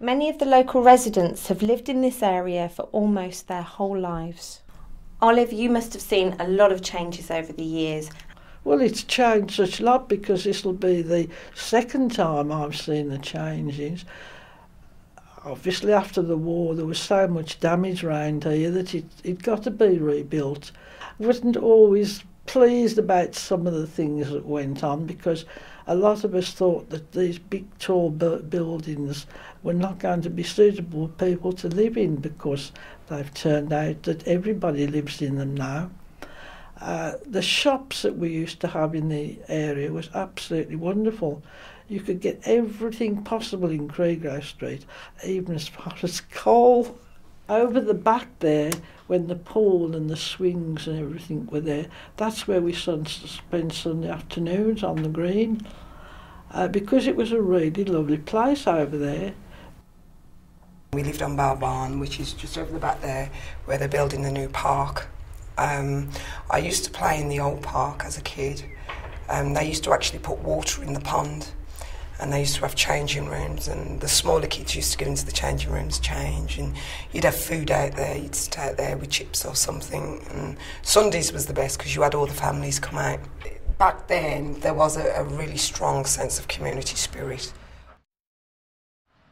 Many of the local residents have lived in this area for almost their whole lives. Olive, you must have seen a lot of changes over the years. Well, it's changed such a lot because this will be the second time I've seen the changes. Obviously, after the war, there was so much damage round here that it got to be rebuilt. I wasn't always pleased about some of the things that went on because a lot of us thought that these big, tall buildings were not going to be suitable for people to live in because they've turned out that everybody lives in them now. The shops that we used to have in the area was absolutely wonderful. You could get everything possible in Craigrove Street, even as far as coal. Over the back there, when the pool and the swings and everything were there, that's where we spent Sunday afternoons on the green, because it was a really lovely place over there. We lived on Bow Barn, which is just over the back there, where they're building the new park. I used to play in the old park as a kid. They used to actually put water in the pond, and they used to have changing rooms, and the smaller kids used to get into the changing rooms change, and you'd have food out there, you'd sit out there with chips or something, and Sundays was the best because you had all the families come out. Back then there was a really strong sense of community spirit.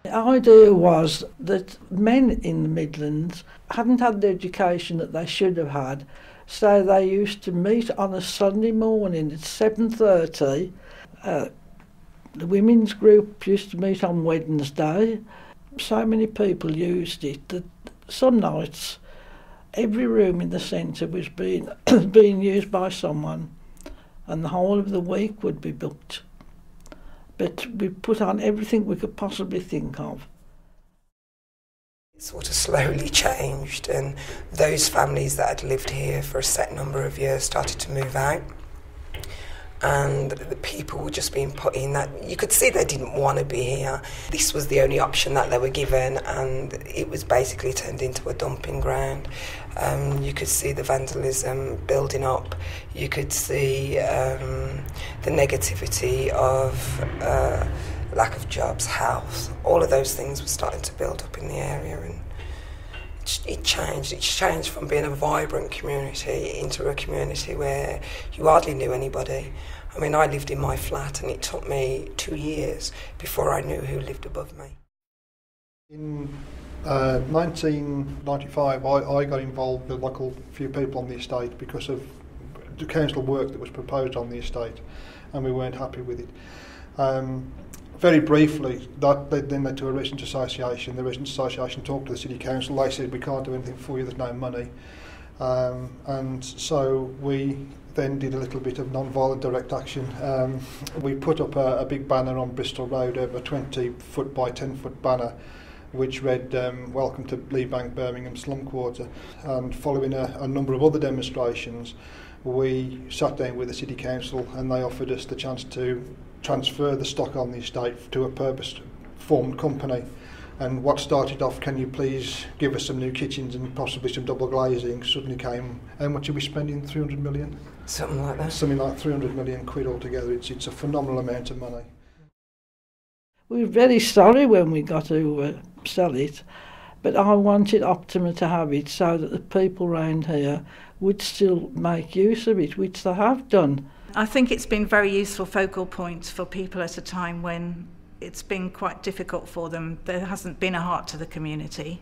The idea was that men in the Midlands hadn't had the education that they should have had, so they used to meet on a Sunday morning at 7:30. The women's group used to meet on Wednesday. So many people used it that some nights every room in the centre was being used by someone, and the whole of the week would be booked. But we put on everything we could possibly think of. It sort of slowly changed, and those families that had lived here for a set number of years started to move out. And the people were just being put in that you could see they didn't want to be here. This was the only option that they were given, and it was basically turned into a dumping ground. You could see the vandalism building up. You could see the negativity of lack of jobs, health. All of those things were starting to build up in the area, and it changed. It changed from being a vibrant community into a community where you hardly knew anybody. I mean, I lived in my flat, and it took me 2 years before I knew who lived above me. In 1995, I got involved with a few people on the estate because of the council work that was proposed on the estate, and we weren't happy with it. Very briefly, that then led to a resident association. The resident association talked to the city council. They said, we can't do anything for you, there's no money. And so we then did a little bit of non-violent direct action. We put up a big banner on Bristol Road, a 20-foot by 10-foot banner, which read, welcome to Lee Bank, Birmingham slum quarter. And following a number of other demonstrations, we sat down with the city council, and they offered us the chance to transfer the stock on the estate to a purpose-formed company. And what started off, can you please give us some new kitchens and possibly some double glazing, suddenly came, how much are we spending, 300 million? Something like that. Something like 300 million quid altogether. It's a phenomenal amount of money. We were very sorry when we got to sell it, but I wanted Optima to have it so that the people around here would still make use of it, which they have done. I think it's been very useful focal points for people at a time when it's been quite difficult for them. There hasn't been a heart to the community,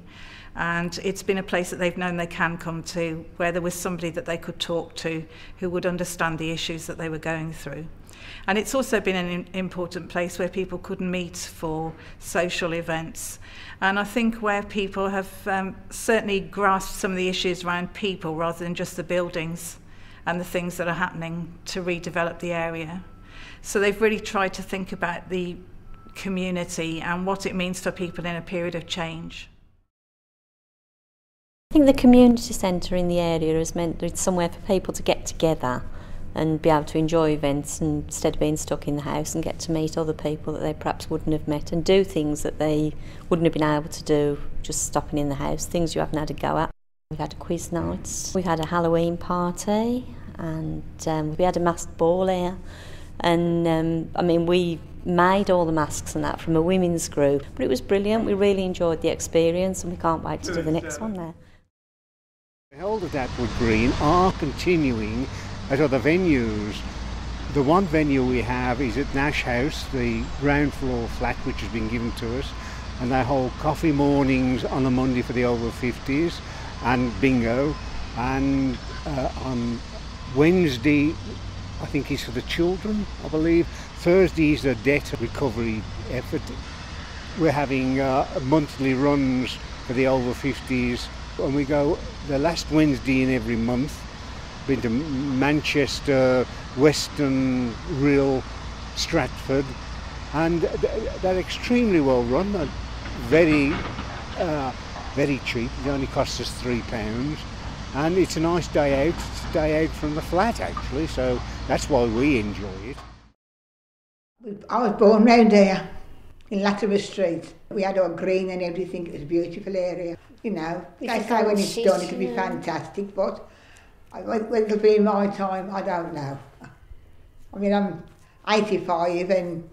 and it's been a place that they've known they can come to, where there was somebody that they could talk to who would understand the issues that they were going through. And it's also been an important place where people could meet for social events. And I think where people have certainly grasped some of the issues around people rather than just the buildings and the things that are happening to redevelop the area. So they've really tried to think about the community and what it means for people in a period of change. I think the community centre in the area has meant that it's somewhere for people to get together and be able to enjoy events, and instead of being stuck in the house, and get to meet other people that they perhaps wouldn't have met, and do things that they wouldn't have been able to do just stopping in the house, things you haven't had a go at. We've had quiz nights, we've had a Halloween party, and we had a masked ball here. And I mean, we made all the masks and that from a women's group, but it was brilliant. We really enjoyed the experience, and we can't wait to do the next one there. The held at Attwood Green are continuing at other venues. The one venue we have is at Nash House, the ground floor flat which has been given to us, and they hold coffee mornings on a Monday for the over 50s and bingo, and on Wednesday I think it's for the children, I believe. Thursday is a debt recovery effort. We're having monthly runs for the over 50s, and we go the last Wednesday in every month. Been to Manchester, Weston, Rhyl, Stratford, and they're extremely well run. They're very cheap. It only costs us £3, and it's a nice day out. It's a day out from the flat actually, so that's why we enjoy it. I was born round here in Latimer Street. We had our green and everything. It was a beautiful area. You know, I say when it's done, it'll be fantastic, but whether it'll be my time, I don't know. I mean, I'm 85 and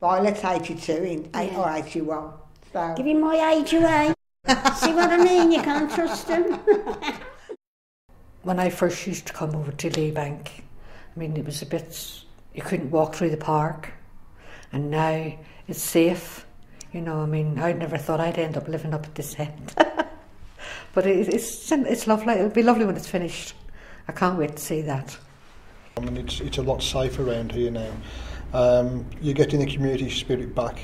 Violet's 82 or 81. So. Give him my age away. See what I mean? You can't trust him. When I first used to come over to Lee Bank, I mean, it was a bit, you couldn't walk through the park, and now it's safe. You know, I mean, I never thought I'd end up living up at this end. But it's lovely. It'll be lovely when it's finished. I can't wait to see that. I mean, it's a lot safer around here now. You're getting the community spirit back.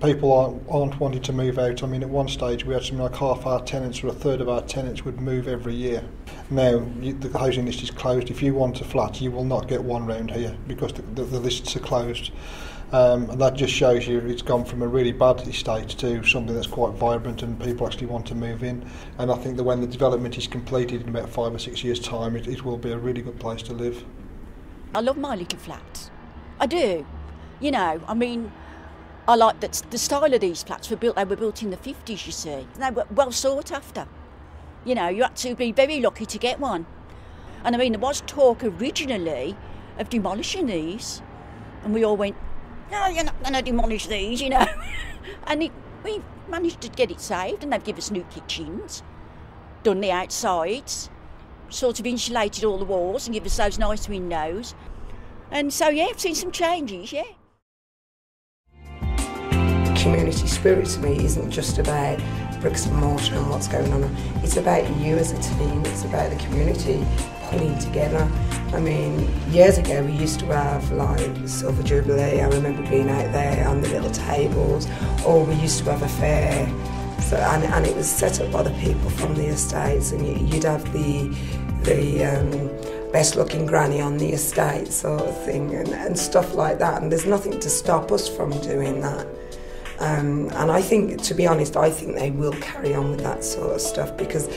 People aren't wanting to move out. I mean, at one stage we had something like half our tenants or a third of our tenants would move every year. Now the housing list is closed. If you want a flat, you will not get one round here because the lists are closed. And that just shows you it's gone from a really bad estate to something that's quite vibrant and people actually want to move in. And I think that when the development is completed in about 5 or 6 years' time, it will be a really good place to live. I love my little flats. I do. You know, I mean, I like that the style of these flats were built. They were built in the 50s, you see. And they were well sought after. You know, you had to be very lucky to get one. And I mean, there was talk originally of demolishing these, and we all went, no, you're not going to demolish these, you know. And we managed to get it saved, and they've given us new kitchens, done the outsides, sort of insulated all the walls and give us those nice windows. And so, yeah, I've seen some changes, yeah. Community spirit to me isn't just about bricks and mortar and what's going on. It's about you as a team, it's about the community pulling together. I mean, years ago we used to have like Silver Jubilee, I remember being out there on the little tables, or we used to have a fair, so, and it was set up by the people from the estates, and you'd have the best looking granny on the estate sort of thing, and stuff like that, and there's nothing to stop us from doing that. And I think, to be honest, I think they will carry on with that sort of stuff, because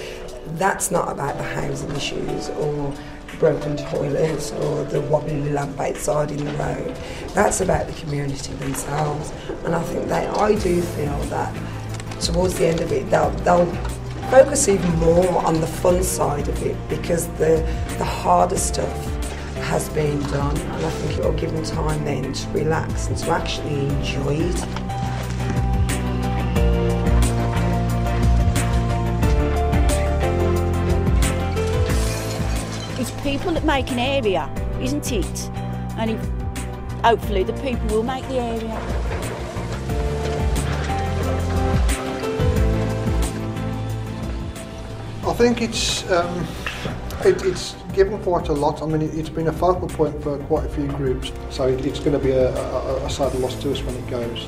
that's not about the housing issues or broken toilets or the wobbly lamp outside in the road. That's about the community themselves. And I think I do feel that towards the end of it, they'll focus even more on the fun side of it, because the harder stuff has been done, and I think it will give them time then to relax and to actually enjoy it. People that make an area, isn't it? And hopefully the people will make the area. I think it's given quite a lot. I mean, it's been a focal point for quite a few groups, so it's going to be a sad loss to us when it goes.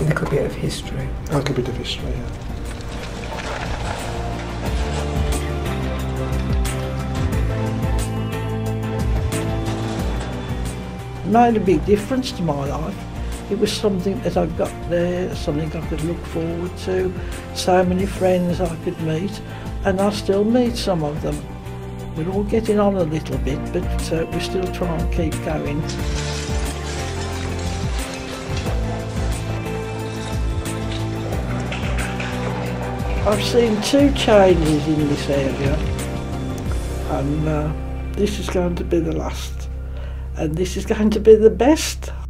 And it could be a bit of history. Oh, it could be a bit of history, yeah. Made a big difference to my life. It was something that I got there, something I could look forward to, so many friends I could meet, and I still meet some of them. We're all getting on a little bit, but we still try and keep going. I've seen 2 changes in this area, and this is going to be the last. and this is going to be the best